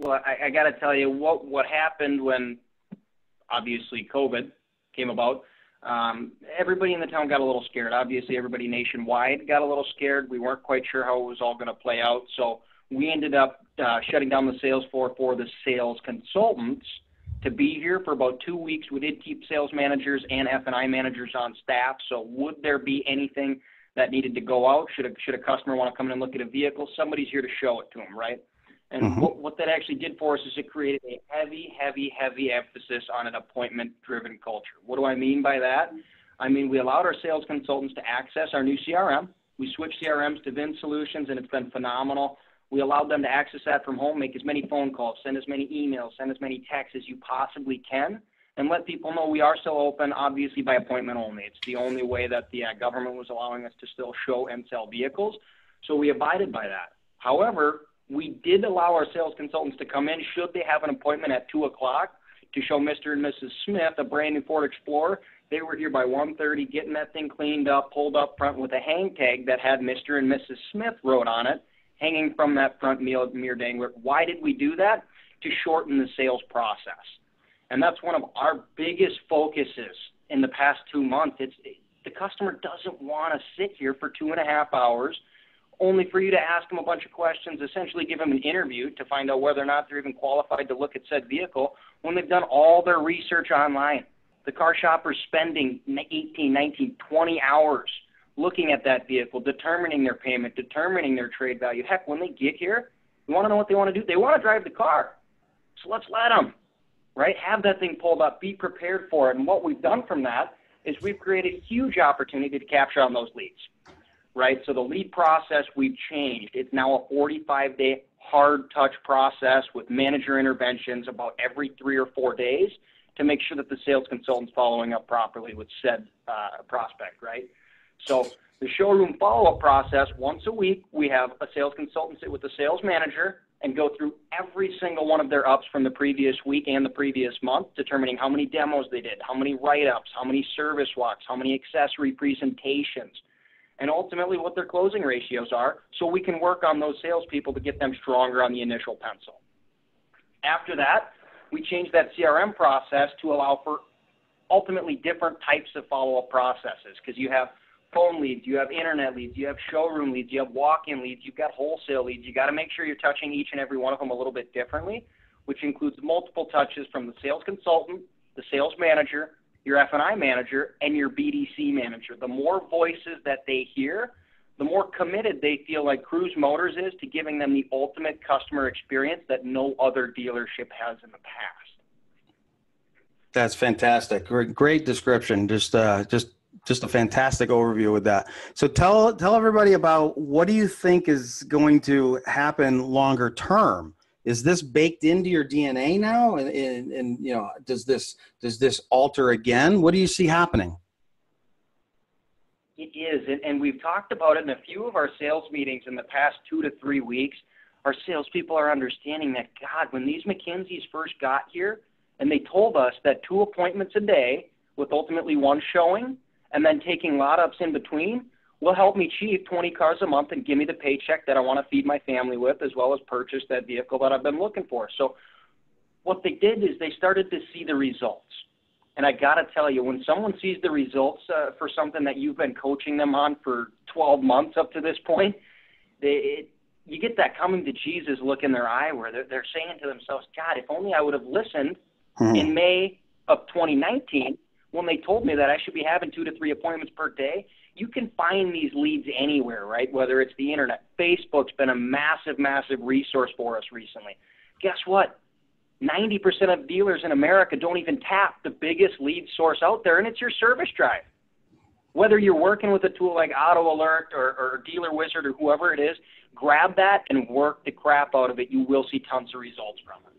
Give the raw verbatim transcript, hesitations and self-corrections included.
Well, I, I got to tell you what what happened when obviously COVID came about. Um, everybody in the town got a little scared. Obviously, everybody nationwide got a little scared. We weren't quite sure how it was all going to play out, so we ended up uh, shutting down the sales floor for the sales consultants to be here for about two weeks. We did keep sales managers and F and I managers on staff, so would there be anything that needed to go out? Should a, should a customer want to come in and look at a vehicle? Somebody's here to show it to them, right? And mm-hmm. what, what that actually did for us is it created a heavy, heavy, heavy emphasis on an appointment-driven culture. What do I mean by that? I mean, we allowed our sales consultants to access our new C R M. We switched C R Ms to Vin Solutions, and it's been phenomenal. We allowed them to access that from home, make as many phone calls, send as many emails, send as many texts as you possibly can, and let people know we are still open, obviously, by appointment only. It's the only way that the uh, government was allowing us to still show and sell vehicles, so we abided by that. However, we did allow our sales consultants to come in should they have an appointment at two o'clock to show Mister and Missus Smith a brand-new Ford Explorer. They were here by one thirty getting that thing cleaned up, pulled up front with a hang tag that had Mister and Missus Smith wrote on it, hanging from that front mirror dangler. Why did we do that? To shorten the sales process. And that's one of our biggest focuses in the past two months. It's, the customer doesn't want to sit here for two and a half hours only for you to ask them a bunch of questions, essentially give them an interview to find out whether or not they're even qualified to look at said vehicle when they've done all their research online. The car shopper's spending eighteen, nineteen, twenty hours looking at that vehicle, determining their payment, determining their trade value. Heck, when they get here, they want to know what they want to do. They want to drive the car. So let's let them, right? Have that thing pulled up, be prepared for it. And what we've done from that is we've created huge opportunity to capture on those leads. Right, so the lead process we've changed. It's now a forty-five day hard touch process with manager interventions about every three or four days to make sure that the sales consultant's following up properly with said uh, prospect. Right, so the showroom follow-up process, once a week we have a sales consultant sit with the sales manager and go through every single one of their ups from the previous week and the previous month, determining how many demos they did, how many write-ups, how many service walks, how many accessory presentations, and ultimately what their closing ratios are, so we can work on those salespeople to get them stronger on the initial pencil. After that, we changed that C R M process to allow for ultimately different types of follow-up processes, because you have phone leads, you have internet leads, you have showroom leads, you have walk-in leads, you've got wholesale leads. You've got to make sure you're touching each and every one of them a little bit differently, which includes multiple touches from the sales consultant, the sales manager, your F and I manager, and your B D C manager. The more voices that they hear, the more committed they feel like Kruse Motors is to giving them the ultimate customer experience that no other dealership has in the past. That's fantastic. Great, great description. Just, uh, just, just a fantastic overview with that. So tell, tell everybody about what do you think is going to happen longer term? Is this baked into your D N A now? And, and, and, you know, does this, does this alter again? What do you see happening? It is. And, and we've talked about it in a few of our sales meetings in the past two to three weeks. Our salespeople are understanding that, God, when these McKinzies first got here and they told us that two appointments a day with ultimately one showing and then taking lot-ups in between will help me achieve twenty cars a month and give me the paycheck that I want to feed my family with, as well as purchase that vehicle that I've been looking for. So what they did is they started to see the results. And I got to tell you, when someone sees the results uh, for something that you've been coaching them on for twelve months up to this point, they, it, you get that coming to Jesus look in their eye where they're, they're saying to themselves, God, if only I would have listened hmm. in May of twenty nineteen when they told me that I should be having two to three appointments per day. You can find these leads anywhere, right? Whether it's the internet, Facebook's been a massive, massive resource for us recently. Guess what? ninety percent of dealers in America don't even tap the biggest lead source out there, and it's your service drive. Whether you're working with a tool like AutoAlert or, or Dealer Wizard or whoever it is, grab that and work the crap out of it. You will see tons of results from it.